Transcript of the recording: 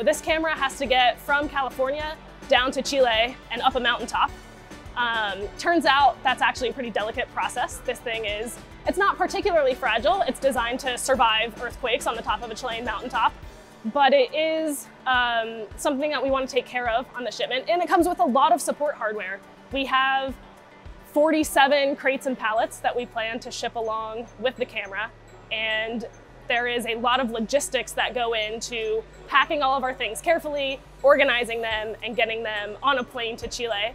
So this camera has to get from California down to Chile and up a mountaintop. Turns out that's actually a pretty delicate process. This thing is, it's not particularly fragile. It's designed to survive earthquakes on the top of a Chilean mountaintop, but it is something that we want to take care of on the shipment. And it comes with a lot of support hardware. We have 47 crates and pallets that we plan to ship along with the camera. And there is a lot of logistics that go into packing all of our things carefully, organizing them, and getting them on a plane to Chile.